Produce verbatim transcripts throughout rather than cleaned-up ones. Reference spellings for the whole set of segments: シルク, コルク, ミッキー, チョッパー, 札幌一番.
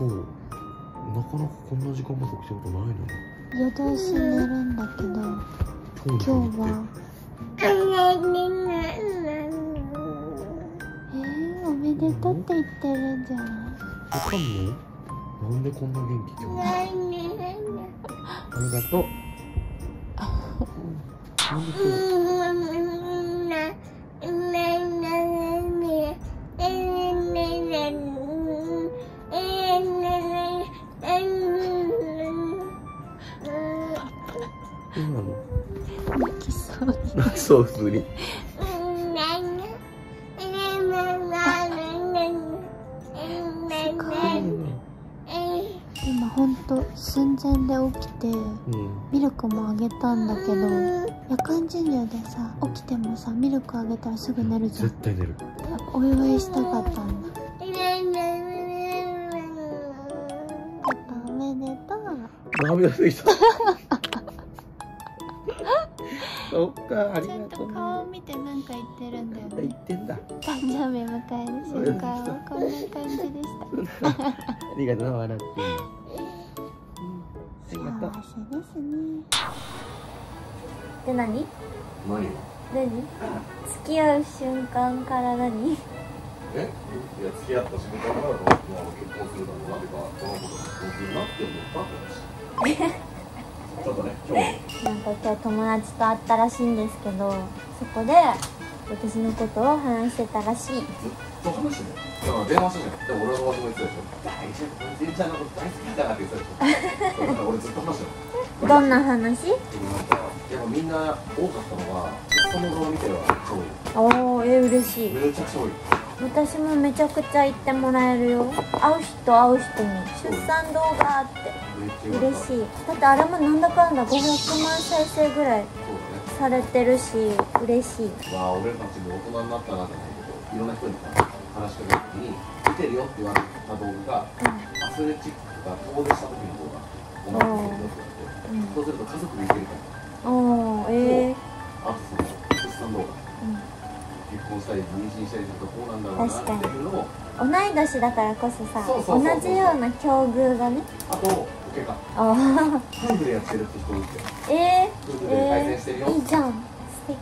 そう、なかなかこんな時間まで起きたことないのに。夜通し寝るんだけど、今日はえー、おめでとうって言ってるんじゃない？わかんない、なんでこんな元気。今日ありがとう。なんで今日そうすり。今本当寸前で起きて、うん、ミルクもあげたんだけど、夜間授乳でさ、起きてもさ、ミルクあげたらすぐ寝るじゃん。絶対寝る。お祝いしたかったんだ。パパおめでとう。涙すぎた。そっか、ありがとう。ちゃんと顔を見てなんか言ってるんだよね。言ってんだ。誕生日迎える瞬間はこんな感じでした。ありがとう、笑って。幸せですね。で、何？何？何？付き合う瞬間から何？え？いや、付き合った瞬間から結婚するだろうなとか、この子と結婚するなって思ったって。ちょっとね、今日なんか今日友達と会ったらしいんですけど、そこで私のことを話してたらしい。ずっと話してたよ。だから電話してたよ。でも俺の場所も言ってたでしょ。大丈夫、全ちゃんのこと大好きだからって言ってたでしょ。だから俺ずっと話してた。どんな話？でもみんな多かったのはその後見ては超いい。おー、えー、嬉しい。めちゃくちゃ多い。私もめちゃくちゃ言ってもらえるよ。会う人会う人に出産動画って。嬉しい。だってあれもなんだかんだごひゃくまん再生ぐらいされてるし、嬉しい。わあ、俺たちも大人になったなってこと、いろんな人に話しかけた時に見てるよって言われた動画が、うん、アスレチックが遠出した時の動画、同じ動画って言って、そうすると家族で行けるから。おー、えー、あとその出産動画、うん、結婚したり妊娠したりするとこうなんだろうなっていうのを、同い年だからこそさ、同じような境遇がね。あとああ、夫婦でやってるって人もいて、えー、夫婦で対戦してるよ、えー、いいじゃん、素敵。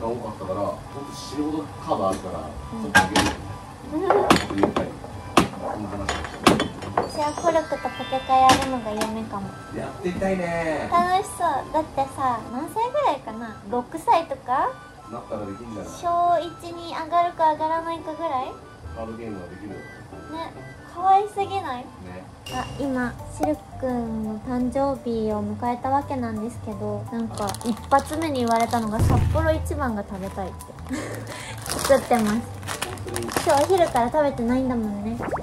そうが多かったから、本当死ぬほどカードあるから、うん、ちょっとあげるよね、うん、入れたい。こんな話私はコルクとポケカやるのが夢かも。やってみたいね。楽しそう。だってさ、何歳ぐらいかな、ろくさいとかなったらできるんじゃない。しょういちに上がるか上がらないかぐらいカードゲームができるね。可愛すぎない？ね。あ、今シルくんの誕生日を迎えたわけなんですけど、なんか一発目に言われたのが札幌一番が食べたいって作ってます。今日お昼から食べてないんだもんね。結婚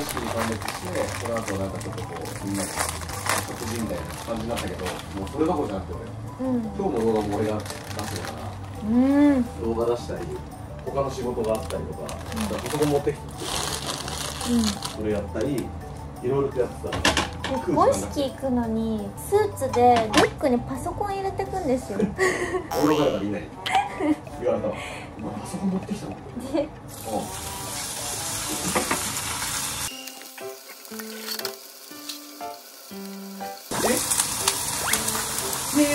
式に参列して、その後なんかちょっとこうみんなで食事みたいな感じになったけど、もうそれどころじゃなくて俺、うん、今日も動画も俺が出してるから、うん、動画出したり他の仕事があったりとか、うん、パソコン持ってきて、うん、それやったり、いろいろとやってた。結婚式行くのにスーツでリュックにパソコン入れてくんですよ。俺からがいない言われたわ。今パソコン持ってきたので、えっ、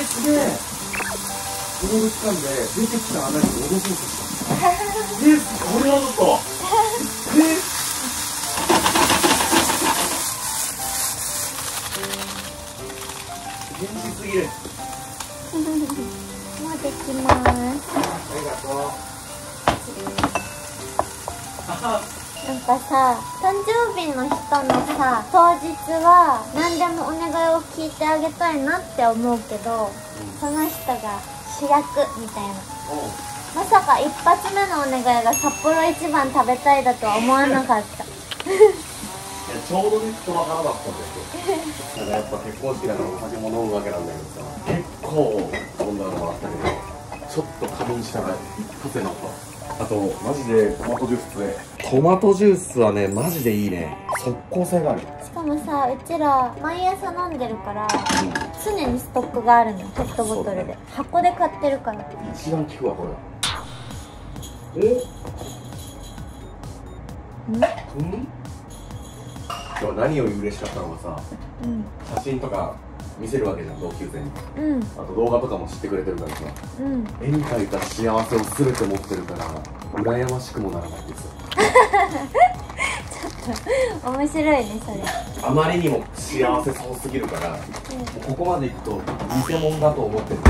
すげえ踊る掴んで出てきた穴に戻そうとしたえっ、これはちょっとえっ元気すぎる。もうできます。ありがとう。なんかさ、誕生日の人のさ、当日は何でもお願いを聞いてあげたいなって思うけど、うん、その人が主役みたいな。まさか一発目のお願いが札幌一番食べたいだとは思わなかった。ちょうどね、人の腹だったんですよ。だからやっぱ結婚式だからお酒も飲むわけなんだけどさ、結構飲んだのもらったけど、ちょっと仮眠したら一発でなった。あとマジでトマトジュースで、トマトジュースはねマジでいいね。即効性がある。しかもさ、うちら毎朝飲んでるから、うん、常にストックがあるの、ペットボトルで、ね、箱で買ってるから。一番効くわこれ。えっ、うん、うん、今日何より嬉しかったのがさ、うん、写真とか見せるわけじゃん同級生に、うん、あと動画とかも知ってくれてるからさ、うん、絵に描いた幸せを全て持ってるから羨ましくもならないですよ。ちょっと面白いねそれ。あまりにも幸せそうすぎるから、うん、もうここまでいくと偽物だと思ってるんで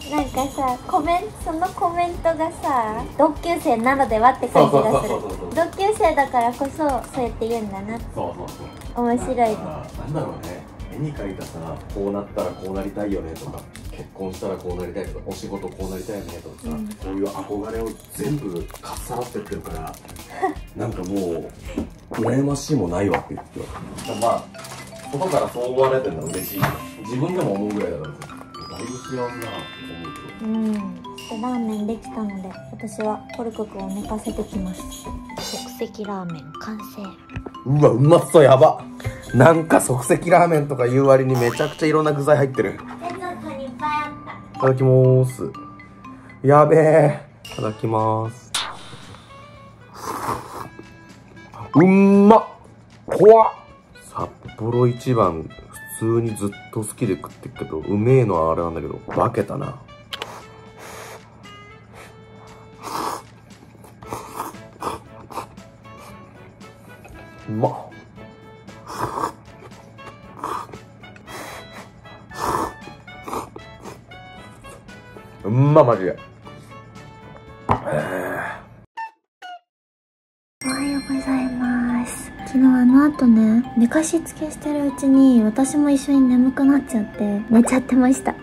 すよ。なんかさコメンそのコメントがさ同級生ならではって感じがする。同級生だからこそそうやって言うんだな。そうそうそう、面白いね。なんだろうね、絵に描いたさ、こうなったらこうなりたいよねとか、結婚したらこうなりたいとか、お仕事こうなりたいよねとかさ、うん、そういう憧れを全部かっさらってってるからなんかもう羨ましいもないわって言ってた。まあ外からそう思われてるのは嬉しい、自分でも思うぐらいだからだいぶ幸せだなって思うけど。うん、ラーメンできたので私はコルク君を寝かせてきます。即席ラーメン完成。うわうまそう、やば。なんか即席ラーメンとか言う割にめちゃくちゃいろんな具材入ってる。冷蔵庫にいっぱいあった。いただきまーす。やべえ。いただきまーす。うんまっ。怖っ。札幌一番普通にずっと好きで食ってるけど、うめえのはあれなんだけど化けたな。うまっ。うんまっ、マジで。おはようございます。昨日あの後ね、寝かしつけしてるうちに私も一緒に眠くなっちゃって寝ちゃってました。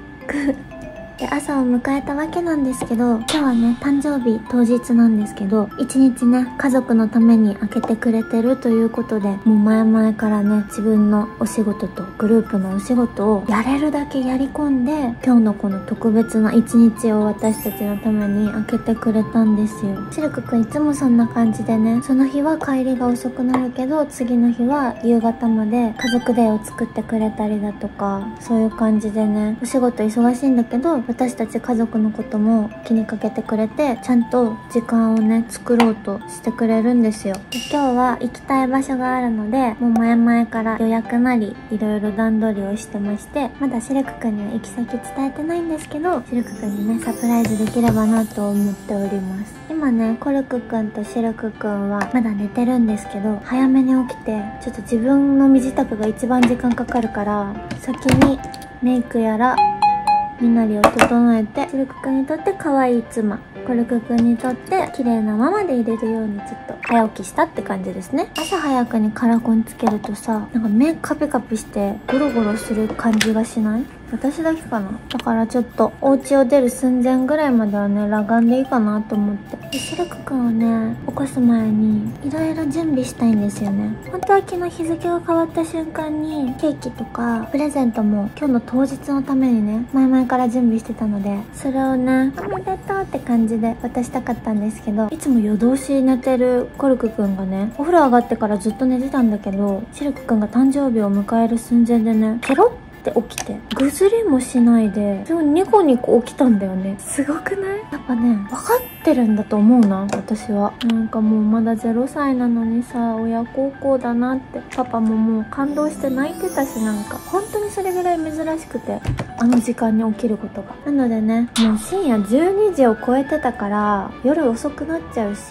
で、朝を迎えたわけなんですけど、今日はね誕生日当日なんですけど、一日ね家族のために開けてくれてるということで、もう前々からね自分のお仕事とグループのお仕事をやれるだけやり込んで、今日のこの特別な一日を私たちのために開けてくれたんですよ。シルクくんいつもそんな感じでね、その日は帰りが遅くなるけど次の日は夕方まで家族デーを作ってくれたりだとか、そういう感じでね、お仕事忙しいんだけど私たち家族のことも気にかけてくれて、ちゃんと時間をね作ろうとしてくれるんですよ。で、今日は行きたい場所があるので、もう前々から予約なりいろいろ段取りをしてまして、まだシルクくんには行き先伝えてないんですけど、シルクくんにねサプライズできればなと思っております。今ねコルクくんとシルクくんはまだ寝てるんですけど、早めに起きてちょっと自分の身支度が一番時間かかるから、先にメイクやら身なりを整えて、シルクくんにとって可愛い妻、コルクくんにとって綺麗なままでいれるようにちょっと早起きしたって感じですね。朝早くにカラコンつけるとさ、なんか目カピカピしてゴロゴロする感じがしない？私だけかな。だからちょっとお家を出る寸前ぐらいまではね裸眼でいいかなと思って。シルクくんをね起こす前にいろいろ準備したいんですよね。本当は昨日日付が変わった瞬間にケーキとかプレゼントも今日の当日のためにね前々から準備してたので、それをねおめでとうって感じで渡したかったんですけど、いつも夜通し寝てるコルクくんがね、お風呂上がってからずっと寝てたんだけど、シルクくんが誕生日を迎える寸前でねケロッって起きて、ぐずりもしないででもニコニコ起きたんだよね。すごくない？やっぱね分かってるんだと思うな私は。なんかもうまだゼロさいなのにさ、親孝行だなって。パパももう感動して泣いてたし、なんか本当にそれぐらい珍しくてあの時間に起きることが。なのでねもう深夜じゅうにじを超えてたから夜遅くなっちゃうし、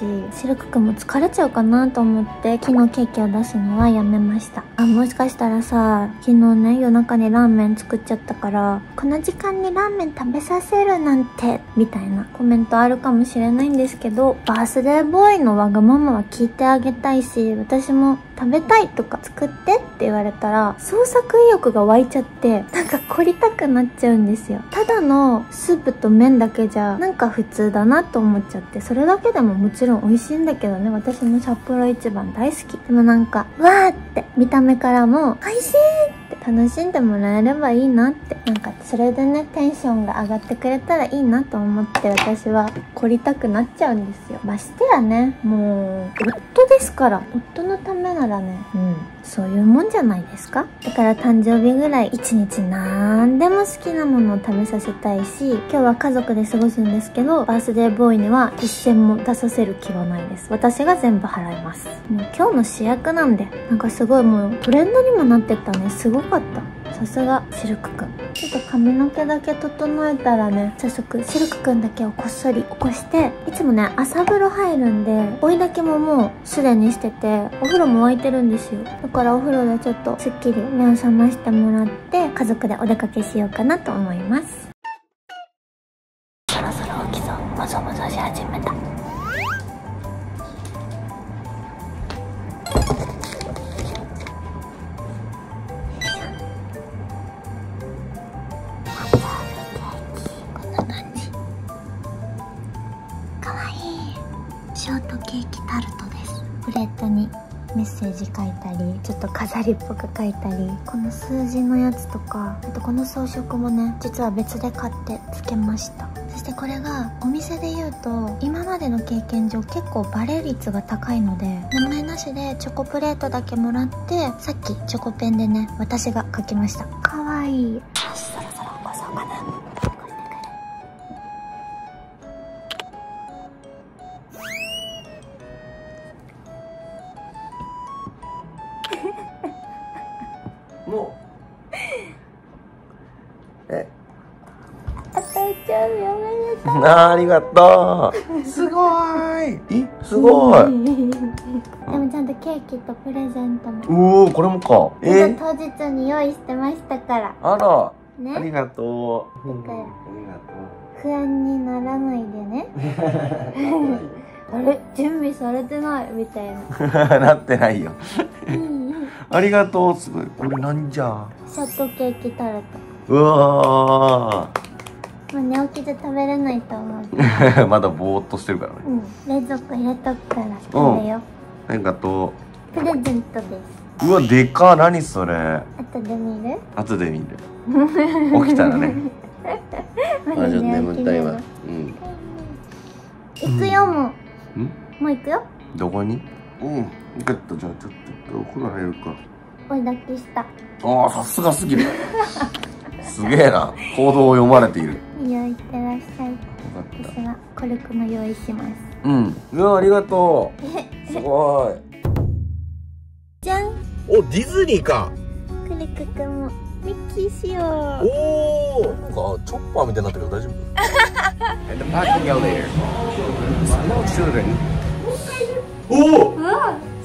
シルクくんも疲れちゃうかなと思って昨日ケーキを出すのはやめました。あ、もしかしたらさ昨日ね夜中にラーメン作っちゃったから、この時間にラーメン食べさせるなんてみたいなコメントあるかもしれないんですけど、バースデーボーイのわがままは聞いてあげたいし、私も食べたいとか作ってって言われたら創作意欲が湧いちゃって、なんか凝りたくなっちゃうんですよ。ただのスープと麺だけじゃなんか普通だなと思っちゃって、それだけでももちろん美味しいんだけどね、私も札幌一番大好き。でもなんかわーって見た目からも美味しいって楽しんでもらえればいいなって、なんかそれでねテンションが上がってくれたらいいなと思って、私は凝りたくなっちゃうんですよ。ましてやねもう夫ですから、夫のためならね、うんそういうもんじゃないですか。だから誕生日ぐらい一日なんでも好きなものを食べさせたいし、今日は家族で過ごすんですけど、バースデーボーイには一銭も出させる気はないです。私が全部払います。もう今日の主役なんで。なんかすごいもうトレンドにもなってたね。すごかった。さすがシルクくん。ちょっと髪の毛だけ整えたらね、早速シルクくんだけをこっそり起こして、いつもね朝風呂入るんで追いだけももうすでにしてて、お風呂も沸いてるんですよ。だからお風呂でちょっとすっきり目を覚ましてもらって、家族でお出かけしようかなと思います。そろそろ起きそう。もぞもぞし始めた。メッセージ書いたり、ちょっと飾りっぽく書いたり、この数字のやつとか、あとこの装飾もね実は別で買ってつけました。そしてこれがお店で言うと、今までの経験上結構バレ率が高いので、名前なしでチョコプレートだけもらって、さっきチョコペンでね私が書きました。かわいい。よし、そろそろ起こそうかな。もうえあたいちゃん、おめでとう。ありがとう。すごーい。え、すごい。でもちゃんとケーキとプレゼントも。うお、これもか。え、当日に用意してましたから。あら、ね、ありがとう。だから、ありがとう。不安にならないでね。あれ、準備されてないみたいな。なってないよ。ありがとう。すごい。これなんじゃ。ショートケーキタルト。うわー。もう寝起きじゃ食べれないと思う。まだぼーっとしてるからね。うん。冷蔵庫入れとくから食べよ。ありがとう。プレゼントです。うわ、でか。何それ。後で見る？後で見る。起きたらね。まあちょっと眠たいわ。うん。行くよもう。うん？もう行くよ。どこに？うん。分かった、じゃあちょっとお風呂入るか。追いだきした。ああ、さすがすぎる。すげえな。行動を読まれている。いや、いってらっしゃい。私はコルクも用意します。うん。うわ、ありがとう。すごい。じゃん。お、ディズニーか。コルクくんもミッキーしよう。おお。なんかチョッパーみたいになってるけど大丈夫？おお、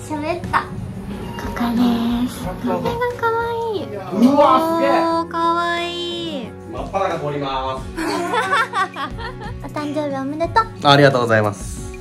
喋った。ここです。これが可愛い。うわ、すげえ。可愛い。真っ裸通ります。お誕生日おめでとう。ありがとうございます。